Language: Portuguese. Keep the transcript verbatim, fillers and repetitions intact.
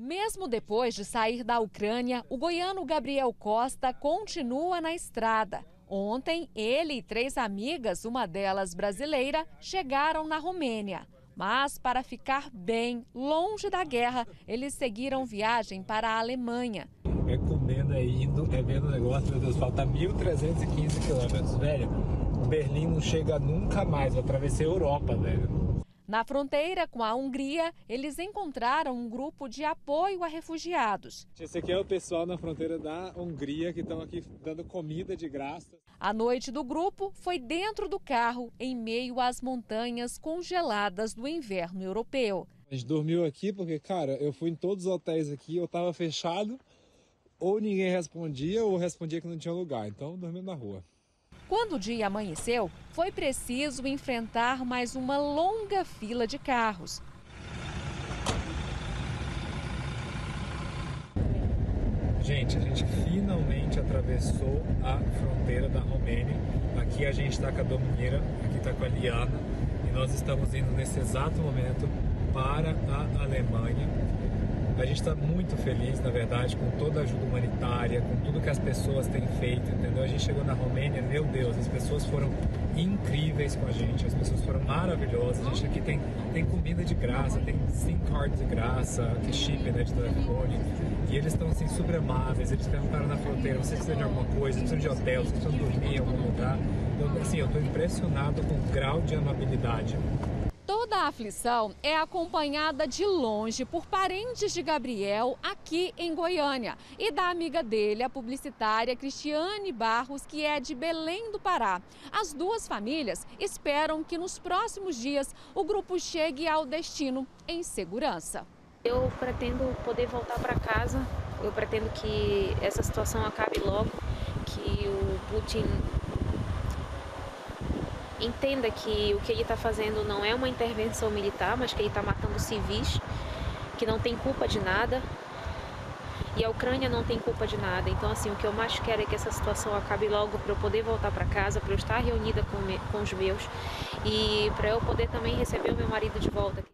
Mesmo depois de sair da Ucrânia, o goiano Gabriel Costa continua na estrada. Ontem, ele e três amigas, uma delas brasileira, chegaram na Romênia. Mas, para ficar bem longe da guerra, eles seguiram viagem para a Alemanha. É comendo, é indo, é vendo o negócio, meu Deus, falta mil trezentos e quinze quilômetros, velho. Berlim não chega nunca mais, eu atravessei a Europa, velho. Na fronteira com a Hungria, eles encontraram um grupo de apoio a refugiados. Esse aqui é o pessoal na fronteira da Hungria que estão aqui dando comida de graça. A noite do grupo foi dentro do carro, em meio às montanhas congeladas do inverno europeu. A gente dormiu aqui porque, cara, eu fui em todos os hotéis aqui, eu estava fechado, ou ninguém respondia, ou respondia que não tinha lugar, então dormindo na rua. Quando o dia amanheceu, foi preciso enfrentar mais uma longa fila de carros. Gente, a gente finalmente atravessou a fronteira da Romênia. Aqui a gente está com a Dominira, aqui está com a Liana. E nós estamos indo nesse exato momento para a Alemanha. A gente está muito feliz, na verdade, com toda a ajuda humanitária, com tudo que as pessoas têm feito, entendeu? A gente chegou na Romênia, meu Deus, as pessoas foram incríveis com a gente, as pessoas foram maravilhosas. A gente aqui tem, tem comida de graça, tem SIM card de graça, que chip, né, de telefone. E eles estão, assim, super amáveis, eles perguntaram na fronteira, vocês precisam de alguma coisa, precisam de hotel, vocês precisam dormir em algum lugar. Eu, assim, eu estou impressionado com o grau de amabilidade. Toda a aflição é acompanhada de longe por parentes de Gabriel aqui em Goiânia e da amiga dele, a publicitária Cristiane Barros, que é de Belém do Pará. As duas famílias esperam que nos próximos dias o grupo chegue ao destino em segurança. Eu pretendo poder voltar para casa, eu pretendo que essa situação acabe logo, que o Putin entenda que o que ele está fazendo não é uma intervenção militar, mas que ele está matando civis, que não tem culpa de nada, e a Ucrânia não tem culpa de nada. Então, assim, o que eu mais quero é que essa situação acabe logo para eu poder voltar para casa, para eu estar reunida com, me, com os meus, e para eu poder também receber o meu marido de volta.